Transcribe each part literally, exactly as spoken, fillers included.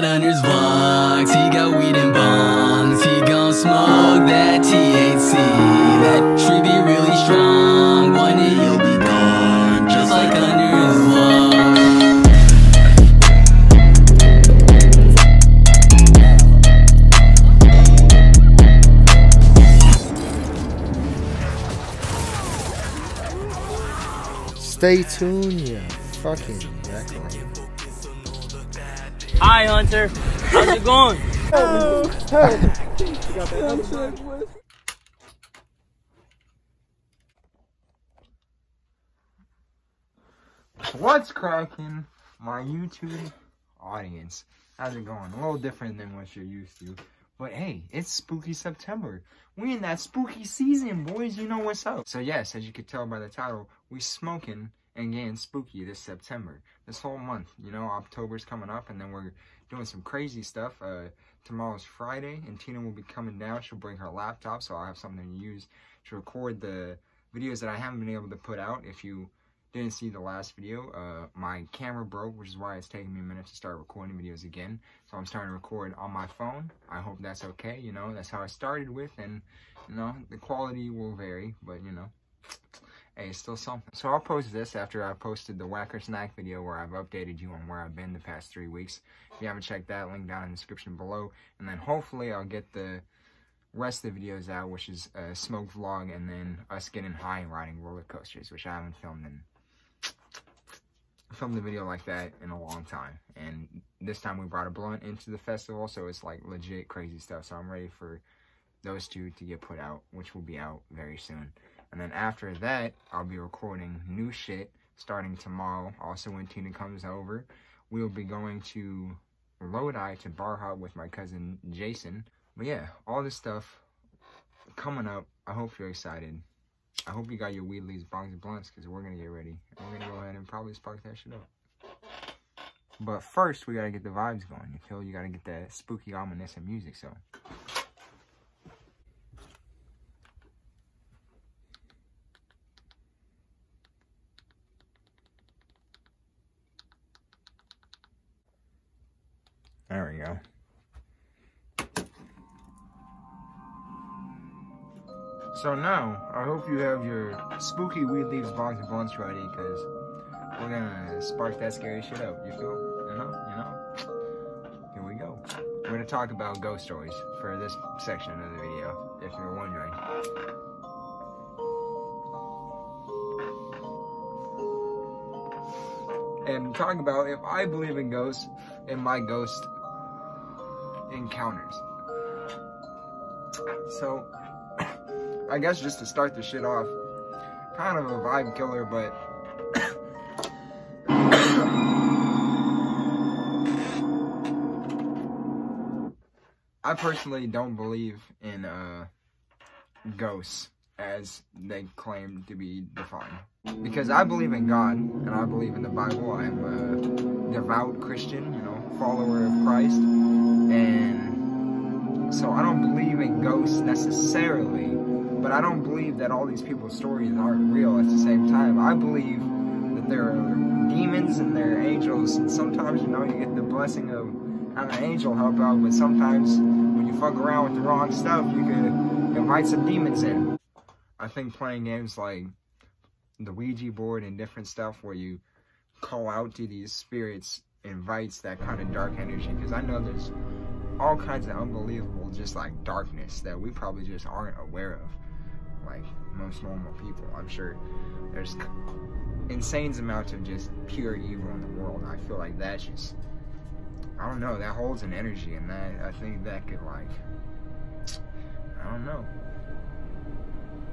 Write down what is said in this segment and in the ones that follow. blood on his lungs. He got weed and bongs. He gon' smoke that T H C. That tree be really strong. One day you'll be gone, just like under his lungs. Stay tuned, you fucking jackal. Hi, Hunter. How's it going? Oh, oh. What's cracking, my YouTube audience? How's it going? A little different than what you're used to. But hey, it's spooky September. We in that spooky season, boys. You know what's up. So yes, as you could tell by the title, we smoking and getting spooky this September, this whole month. You know, October's coming up, and then we're doing some crazy stuff. Uh, tomorrow's Friday, and Tina will be coming down. She'll bring her laptop, so I'll have something to use to record the videos that I haven't been able to put out. If you didn't see the last video, uh, my camera broke, which is why it's taking me a minute to start recording videos again. So I'm starting to record on my phone. I hope that's okay. You know, that's how I started with, and, you know, the quality will vary, but, you know, hey, it's still something. So I'll post this after I posted the Whacker Snack video where I've updated you on where I've been the past three weeks. If you haven't checked that, link down in the description below. And then hopefully I'll get the rest of the videos out, which is a smoke vlog and then us getting high and riding roller coasters, which I haven't filmed in filmed a video like that in a long time. And this time we brought a blunt into the festival, so it's like legit crazy stuff. So I'm ready for those two to get put out, which will be out very soon. And then after that, I'll be recording new shit starting tomorrow. Also, when Tina comes over, we'll be going to Lodi to bar hop with my cousin Jason. But yeah, all this stuff coming up. I hope you're excited. I hope you got your weed leaves, bongs, and blunts, because we're going to get ready. And we're going to go ahead and probably spark that shit up. But first, we got to get the vibes going. You feel? You got to get that spooky, ominous music, so... There we go. So now, I hope you have your spooky weed leaves, bongs, and blunts ready, because we're gonna spark that scary shit up. You feel? You know? You know? Here we go. We're gonna talk about ghost stories for this section of the video, if you're wondering. And talking about if I believe in ghosts and my ghost encounters. So, I guess just to start this shit off, kind of a vibe killer, but I personally don't believe in uh, ghosts as they claim to be defined. Because I believe in God, and I believe in the Bible. I'm a devout Christian, you know, follower of Christ. And so I don't believe in ghosts necessarily, but I don't believe that all these people's stories aren't real at the same time. I believe that there are demons and there are angels, and sometimes, you know, you get the blessing of having an angel help out, but sometimes when you fuck around with the wrong stuff, you could invite some demons in. I think playing games like the Ouija board and different stuff where you call out to these spirits invites that kind of dark energy, because I know there's all kinds of unbelievable just like darkness that we probably just aren't aware of, like most normal people. I'm sure there's insane amounts of just pure evil in the world. I feel like that's just, I don't know, that holds an energy, and that, I think that could, like, I don't know,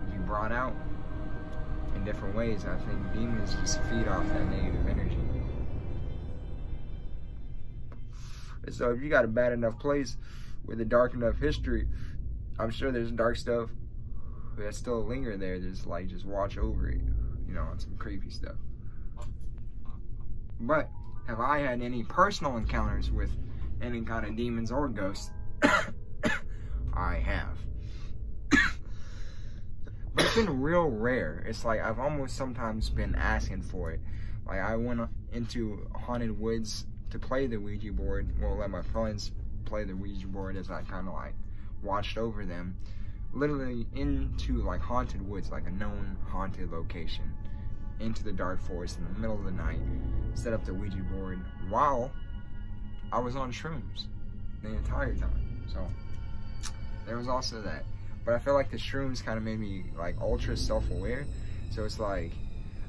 be brought out in different ways. I think demons just feed off that negative energy. And so if you got a bad enough place with a dark enough history, I'm sure there's dark stuff that still linger there. There's like, just watch over it, you know, on some creepy stuff. But have I had any personal encounters with any kind of demons or ghosts? I have. But it's been real rare. It's like I've almost sometimes been asking for it. Like I went into haunted woods to play the Ouija board, well, let my friends play the Ouija board as I kind of like watched over them, literally into like haunted woods, like a known haunted location, into the dark forest in the middle of the night, set up the Ouija board while I was on shrooms the entire time. So there was also that. But I feel like the shrooms kind of made me like ultra self-aware. So it's like,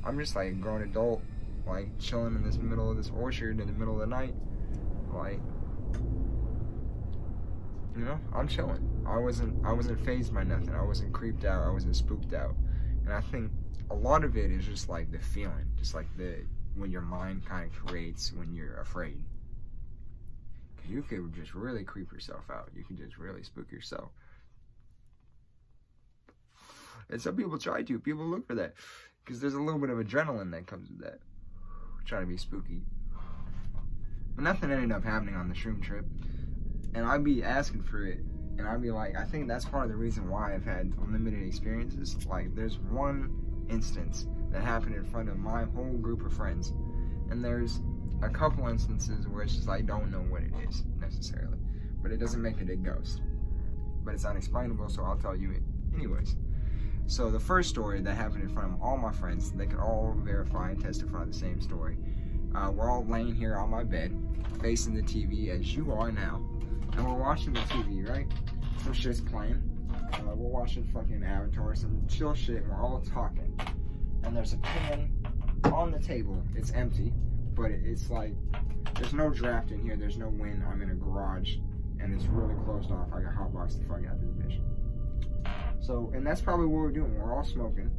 I'm just like a grown adult, like chilling in this middle of this orchard in the middle of the night. Like, you know, I'm chilling. I wasn't, I wasn't fazed by nothing. I wasn't creeped out. I wasn't spooked out. And I think a lot of it is just like the feeling, just like the, when your mind kind of creates when you're afraid. Cause you could just really creep yourself out. You can just really spook yourself. And some people try to. People look for that. Because there's a little bit of adrenaline that comes with that. Trying to be spooky. But nothing ended up happening on the shroom trip. And I'd be asking for it. And I'd be like, I think that's part of the reason why I've had limited experiences. Like, there's one instance that happened in front of my whole group of friends. And there's a couple instances where it's just like, I don't know what it is, necessarily. But it doesn't make it a ghost. But it's unexplainable, so I'll tell you it anyways. So the first story that happened in front of all my friends, they could all verify and testify the same story. Uh, we're all laying here on my bed, facing the T V as you are now. And we're watching the T V, right? Some shit's playing. Uh, we're watching fucking Avatar, some chill shit, and we're all talking. And there's a pan on the table. It's empty, but it's like, there's no draft in here, there's no wind. I'm in a garage, and it's really closed off. I got hotboxed the fuck out of this bitch. So, and that's probably what we're doing. We're all smoking,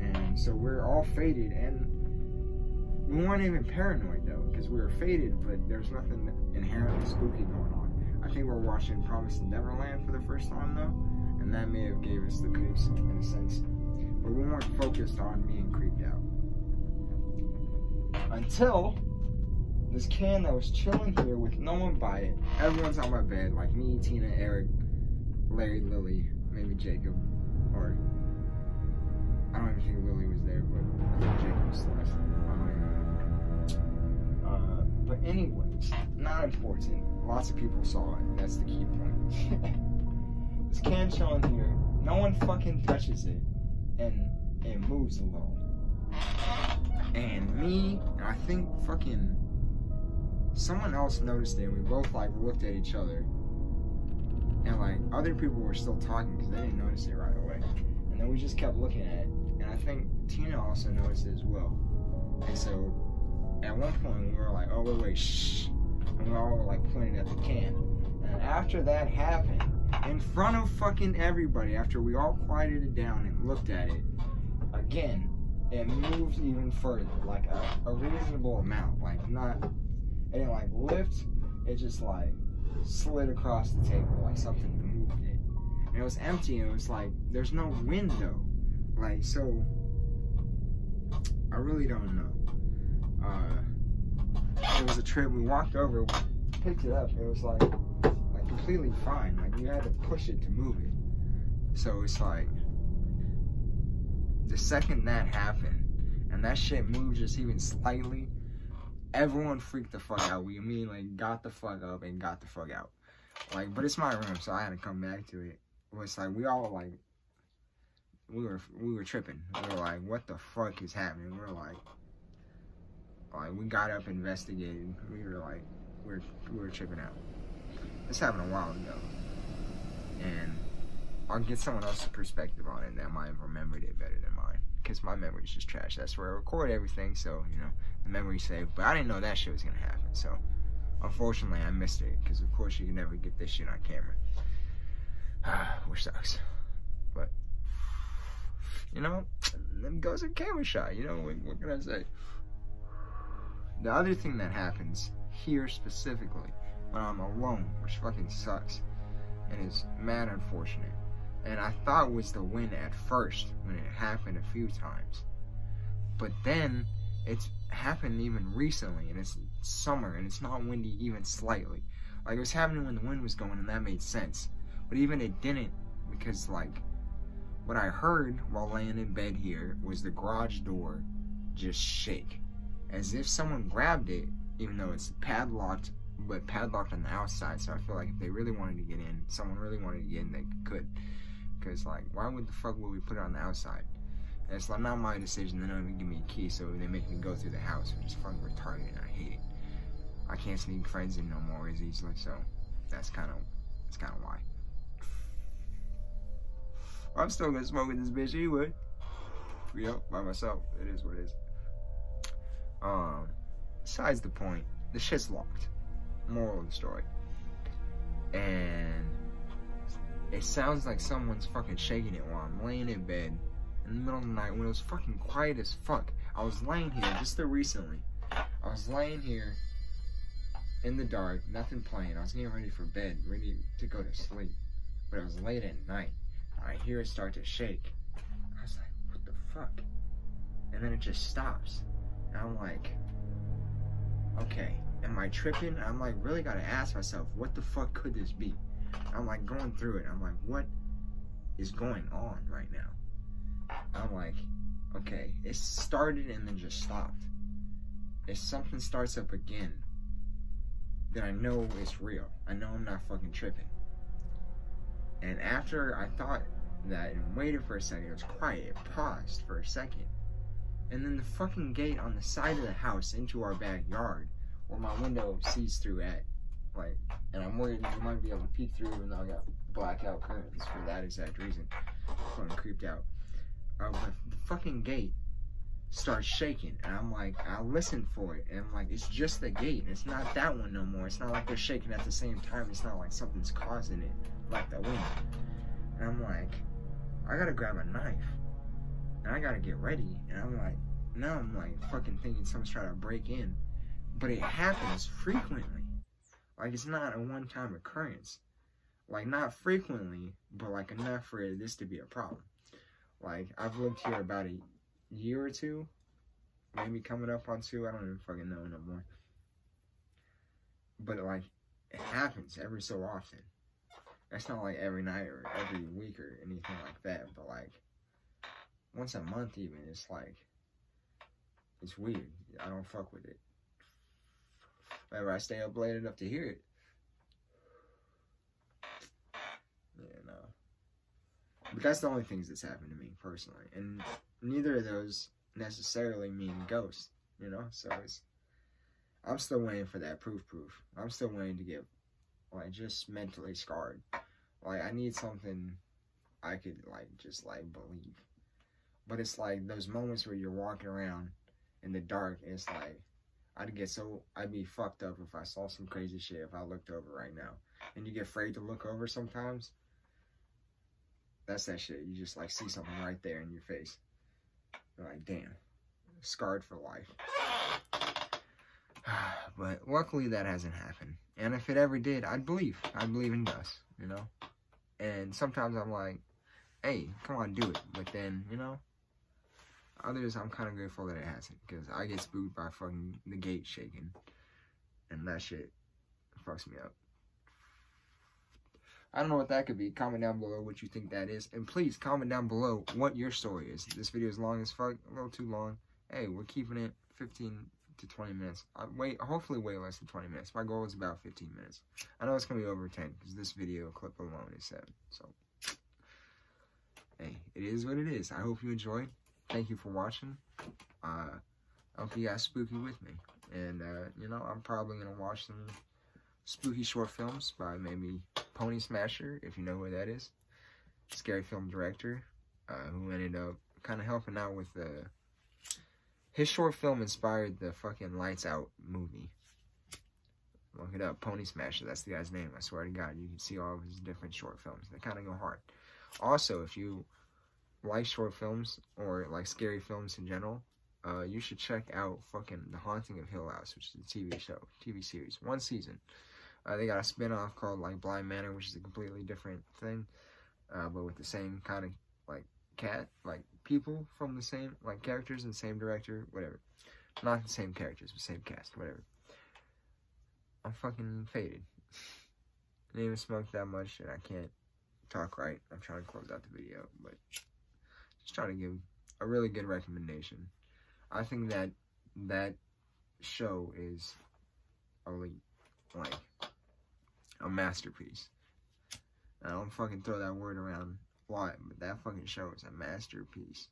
and so we're all faded, and we weren't even paranoid though, because we were faded, but there's nothing inherently spooky going on. I think we're watching Promised Neverland for the first time though, and that may have gave us the creeps in a sense, but we weren't focused on being creeped out. Until this can that was chilling here with no one by it, everyone's on my bed, like me, Tina, Eric, Larry, Lily, maybe Jacob, or I don't even think Lily was there, but I think Jacob was last. Uh, uh, but anyways, not important. Lots of people saw it. That's the key point. This can chilling here. No one fucking touches it, and it moves alone. And me, and I think fucking someone else noticed it. And we both like looked at each other. And like other people were still talking because they didn't notice it right away, and then we just kept looking at it. And I think Tina also noticed it as well. And so at one point we were like, "Oh wait, wait, shh!" And we all were like pointing at the can. And after that happened, in front of fucking everybody, after we all quieted it down and looked at it again, it moved even further, like a, a reasonable amount. Like not, it didn't like lift. It just like slid across the table, like something moved it, and it was empty, and it was like there's no window, like, so I really don't know. Uh it was a trip. We walked over, we picked it up, it was like like completely fine, like you had to push it to move it. So it's like the second that happened and that shit moved just even slightly, everyone freaked the fuck out. We immediately like, got the fuck up and got the fuck out. Like, but it's my room, so I had to come back to it. It was like we all like we were we were tripping. We were like, what the fuck is happening? We were like, like we got up, investigated. We were like, we we're we were tripping out. This happened a while ago, and I'll get someone else's perspective on it that might have remembered it better than mine. Because my memory's just trash. That's where I record everything, so, you know, the memory's saved. But I didn't know that shit was going to happen, so unfortunately I missed it. Because, of course, you can never get this shit on camera. Which sucks. But, you know, them goes a camera shot. You know, what, what can I say? The other thing that happens here specifically, when I'm alone, which fucking sucks, and is mad unfortunate, and I thought was the wind at first when it happened a few times, but then it's happened even recently, and it's summer and it's not windy even slightly. Like it was happening when the wind was going, and that made sense, but even it didn't, because like what I heard while laying in bed here was the garage door just shake as if someone grabbed it even though it's padlocked, but padlocked on the outside. So I feel like if they really wanted to get in, someone really wanted to get in, they could. Because, like, why would the fuck would we put it on the outside? And it's like not my decision. They don't even give me a key, so they make me go through the house, which is fucking retarded, and I hate it. I can't sneak friends in no more as easily, so that's kind of that's kind of why. I'm still gonna smoke with this bitch anyway. Yep, by myself. It is what it is. Um, besides the point, the shit's locked. Moral of the story. And it sounds like someone's fucking shaking it while I'm laying in bed in the middle of the night when it was fucking quiet as fuck. I was laying here just there recently. I was laying here in the dark, nothing playing. I was getting ready for bed, ready to go to sleep. But it was late at night. I hear it start to shake. I was like, what the fuck? And then it just stops. And I'm like, okay, am I tripping? I'm like, really gotta ask myself, what the fuck could this be? I'm like going through it. I'm like, what is going on right now? I'm like, okay, it started and then just stopped. If something starts up again, then I know it's real. I know I'm not fucking tripping. And after I thought that and waited for a second, it was quiet, it paused for a second. And then the fucking gate on the side of the house into our backyard, where my window sees through at, like, and I'm worried you might be able to peek through even though I got blackout curtains for that exact reason. I'm fucking creeped out. Uh, but the fucking gate starts shaking, and I'm like, I listened for it, and I'm like, it's just the gate, it's not that one no more. It's not like they're shaking at the same time, it's not like something's causing it. Like the wind. And I'm like, I gotta grab a knife and I gotta get ready. And I'm like, now I'm like fucking thinking someone's trying to break in. But it happens frequently. Like, it's not a one-time occurrence. Like, not frequently, but like enough for this to be a problem. Like, I've lived here about a year or two, maybe coming up on two, I don't even fucking know no more. But like, it happens every so often. It's not like every night or every week or anything like that, but like once a month even, it's like, it's weird. I don't fuck with it. Whenever I stay up late enough to hear it. Yeah, no. But that's the only things that's happened to me personally. And neither of those necessarily mean ghosts, you know? So it's, I'm still waiting for that proof proof. I'm still waiting to get, like, just mentally scarred. Like, I need something I could, like, just, like, believe. But it's, like, those moments where you're walking around in the dark, and it's, like, I'd get so, I'd be fucked up if I saw some crazy shit if I looked over right now. And you get afraid to look over sometimes. That's that shit. You just, like, see something right there in your face. You're like, damn. Scarred for life. But luckily that hasn't happened. And if it ever did, I'd believe. I'd believe in ghosts, you know? And sometimes I'm like, hey, come on, do it. But then, you know, others I'm kind of grateful that it hasn't. Because I get spooked by fucking the gate shaking. And that shit fucks me up. I don't know what that could be. Comment down below what you think that is. And please, comment down below what your story is. This video is long as fuck. A little too long. Hey, we're keeping it fifteen to twenty minutes. I wait, hopefully way less than twenty minutes. My goal is about fifteen minutes. I know it's gonna be over ten because this video clip alone is seven. So hey, it is what it is. I hope you enjoyed. Thank you for watching. uh I hope you guys spooky with me, and uh you know, I'm probably gonna watch some spooky short films by maybe Pony Smasher, if you know who that is, scary film director, uh who ended up kind of helping out with the uh, his short film inspired the fucking Lights Out movie. Look it up. Pony Smasher. That's the guy's name. I swear to God. You can see all of his different short films. They kind of go hard. Also, if you like short films or like scary films in general, uh, you should check out fucking The Haunting of Hill House, which is a T V show, T V series. One season. Uh, they got a spin-off called like Bly Manor, which is a completely different thing, uh, but with the same kind of like cat, like people from the same, like, characters and same director, whatever. Not the same characters, but same cast, whatever. I'm fucking faded. I didn't even smoke that much, and I can't talk right. I'm trying to close out the video, but just trying to give a really good recommendation. I think that that show is only like a masterpiece. I don't fucking throw that word around a lot, but that fucking show is a masterpiece.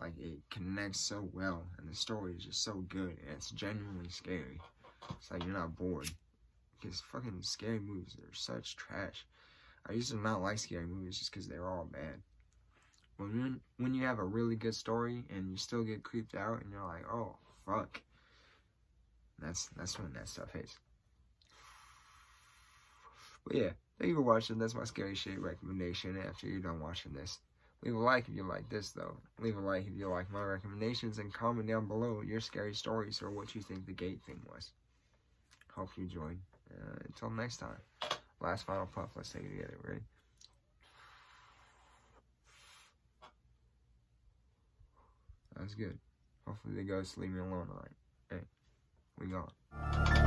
Like, it connects so well, and the story is just so good, and it's genuinely scary. It's like, you're not bored. Because fucking scary movies are such trash. I used to not like scary movies just because they're all bad. When you, when you have a really good story, and you still get creeped out, and you're like, oh, fuck. That's, that's when that stuff hits. But yeah, thank you for watching. That's my scary shit recommendation after you're done watching this. Leave a like if you like this, though. Leave a like if you like my recommendations, and comment down below your scary stories or what you think the gate thing was. Hope you enjoyed. Uh, until next time. Last final puff. Let's take it together. Ready? That was good. Hopefully the ghosts leave me alone tonight. Hey, we gone.